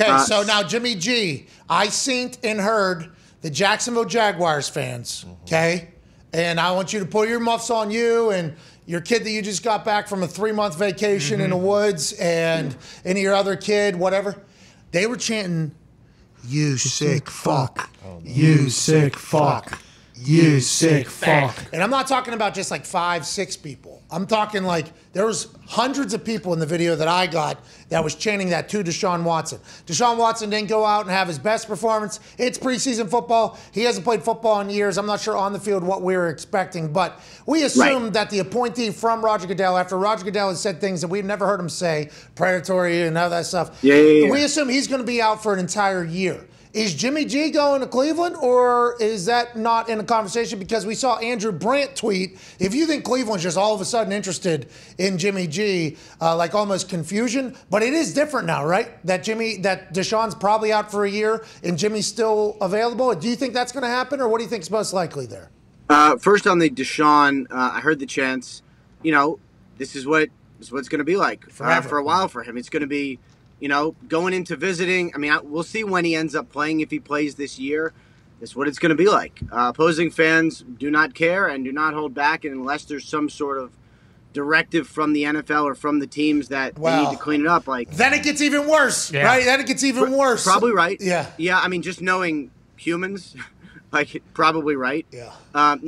Okay, so now Jimmy G, I seen and heard the Jacksonville Jaguars fans, okay? And I want you to put your muffs on you and your kid that you just got back from a 3-month vacation in the woods and any other kid, whatever. They were chanting, "You sick fuck, you sick fuck, you sick fuck." And I'm not talking about just like 5, 6 people. I'm talking like there was hundreds of people in the video that I got that was chanting that to Deshaun Watson. Deshaun Watson didn't go out and have his best performance. It's preseason football. He hasn't played football in years. I'm not sure on the field what we were expecting, but we assumed that the appointee from Roger Goodell, after Roger Goodell had said things that we've never heard him say, predatory and all that stuff, we assume he's going to be out for an entire year. Is Jimmy G going to Cleveland, or is that not in a conversation? Because we saw Andrew Brandt tweet, if you think Cleveland's just all of a sudden interested in Jimmy G, like almost confusion, but it is different now, right? That Deshaun's probably out for a year and Jimmy's still available. Do you think that's going to happen, or what do you think is most likely there? First on the Deshaun, I heard the chants. You know, this is what it's going to be like for a while for him. It's going to be, you know, going into visiting. I mean, we'll see when he ends up playing. If he plays this year, that's what it's going to be like. Opposing fans do not care and do not hold back, and unless there's some sort of directive from the NFL or from the teams that they need to clean it up, like then it gets even worse, right? Then it gets even worse. Probably right. Yeah. Yeah. I mean, just knowing humans. Like, probably right. Yeah. You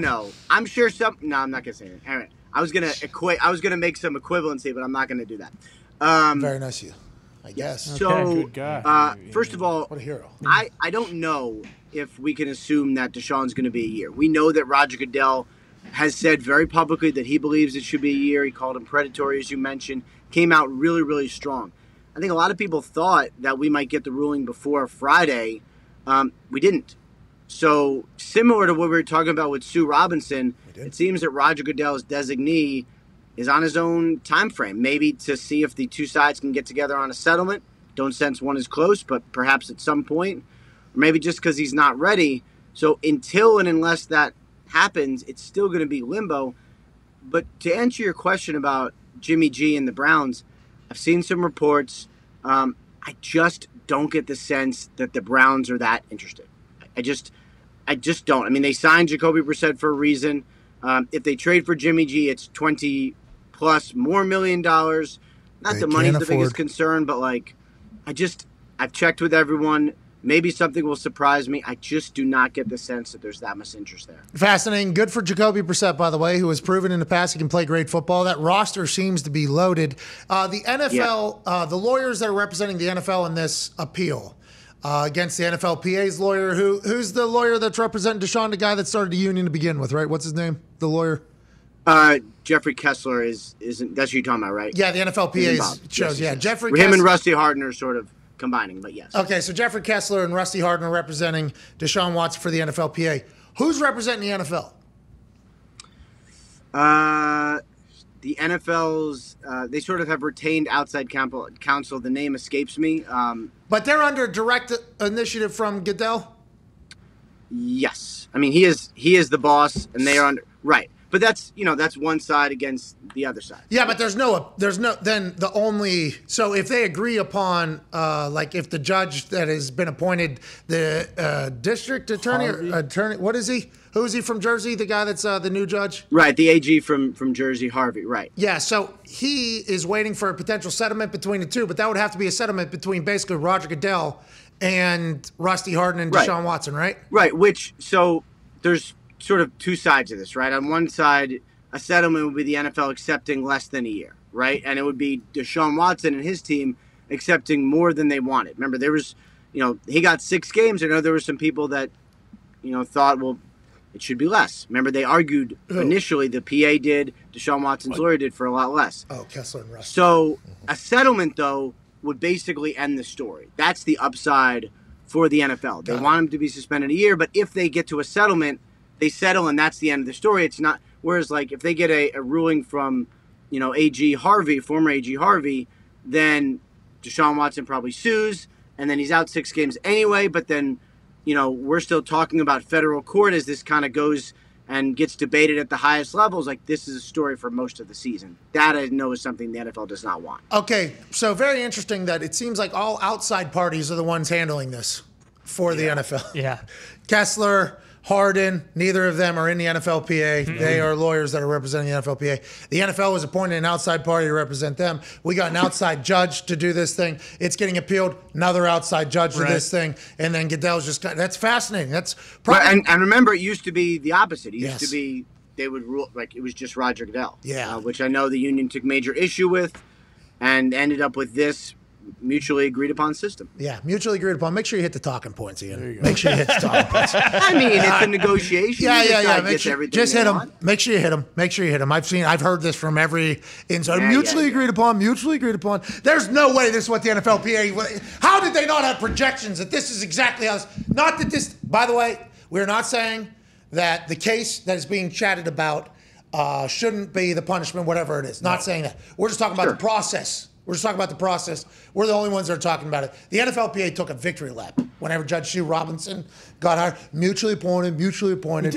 know, I'm sure some. No, I'm not gonna say it. All right. I was gonna make some equivalency, but I'm not gonna do that. Very nice of you, I guess. Okay, so, good guy. First of all, what a hero. I don't know if we can assume that Deshaun's gonna be a year. We know that Roger Goodell has said very publicly that he believes it should be a year. He called him predatory, as you mentioned. Came out really, really strong. I think a lot of people thought that we might get the ruling before Friday. We didn't. So similar to what we were talking about with Sue Robinson, it seems that Roger Goodell's designee is on his own time frame, maybe to see if the two sides can get together on a settlement. Don't sense one is close, but perhaps at some point, or maybe just because he's not ready. So until and unless that happens, it's still going to be limbo. But to answer your question about Jimmy G and the Browns, I've seen some reports. I just don't get the sense that the Browns are that interested. I just don't. I mean, they signed Jacoby Brissett for a reason. If they trade for Jimmy G, it's $20+ million. Not the money's the biggest concern, but like, I've checked with everyone. Maybe something will surprise me. I just do not get the sense that there's that much interest there. Fascinating. Good for Jacoby Brissett, by the way, who has proven in the past he can play great football. That roster seems to be loaded. The NFL, the lawyers that are representing the NFL in this appeal against the NFLPA's lawyer, who's the lawyer that's representing Deshaun, the guy that started the union to begin with, right? What's his name, the lawyer? Jeffrey Kessler isn't. That's who you're talking about, right? Yeah, the NFLPA's shows. Yeah, Jeffrey Kessler. Him and Rusty Hardner sort of combining, but yes. Okay, so Jeffrey Kessler and Rusty Hardner representing Deshaun Watson for the NFLPA. Who's representing the NFL? The NFL's, they sort of have retained outside counsel. The name escapes me. But they're under direct initiative from Goodell? Yes. I mean, he is the boss, and they are under, right. But that's, you know, that's one side against the other side. Yeah, but so if they agree upon, like if the judge that has been appointed, the district attorney, what is he? Who is he from Jersey? The guy that's the new judge? Right, the AG from Jersey, Harvey, right. Yeah, so he is waiting for a potential settlement between the two, but that would have to be a settlement between basically Roger Goodell and Rusty Hardner and Deshaun Watson, right? Right, which, so there's sort of two sides of this, right? On one side, a settlement would be the NFL accepting less than a year, right? And it would be Deshaun Watson and his team accepting more than they wanted. Remember, there was, you know, he got 6 games. I know there were some people that, you know, thought, well, it should be less. Remember, they argued initially, the PA did, Deshaun Watson's lawyer did, for a lot less. Oh, Kessler and Russell. So a settlement, though, would basically end the story. That's the upside for the NFL. They want him to be suspended a year, but if they get to a settlement, they settle and that's the end of the story. It's not, whereas like if they get a ruling from, you know, former AG Harvey, then Deshaun Watson probably sues and then he's out 6 games anyway. But then, you know, we're still talking about federal court as this kind of goes and gets debated at the highest levels, like this is a story for most of the season. That I know is something the NFL does not want. Okay, so very interesting that it seems like all outside parties are the ones handling this for the NFL. Yeah. Kessler, Harden, neither of them are in the NFLPA. Mm-hmm. They are lawyers that are representing the NFLPA. The NFL was appointing an outside party to represent them. We got an outside judge to do this thing. It's getting appealed, another outside judge to this thing. And then Goodell's just, that's fascinating. That's probably. Well, and remember, it used to be the opposite. It used to be, they would rule, like it was just Roger Goodell. Yeah. Which I know the union took major issue with and ended up with this mutually agreed upon system. Yeah, mutually agreed upon. Make sure you hit the talking points, Ian. There you go. Make sure you hit the talking points. I mean, it's a negotiation. Yeah. Make sure, just hit them. Make sure you hit them. Make sure you hit them. I've heard this from every inside. Yeah, mutually agreed upon. There's no way this is what the NFLPA. How did they not have projections that this is exactly how this? Not that this. By the way, we're not saying that the case that is being chatted about shouldn't be the punishment, whatever it is. Not saying that. We're just talking about the process. We're just talking about the process. We're the only ones that are talking about it. The NFLPA took a victory lap whenever Judge Sue Robinson got hired. Mutually appointed. We did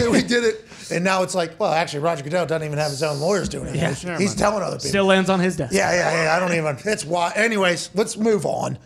it. And now it's like, well, actually, Roger Goodell doesn't even have his own lawyers doing it. Yeah, he's telling other people. Still lands on his desk. Yeah. I don't even. It's why. Anyways, let's move on.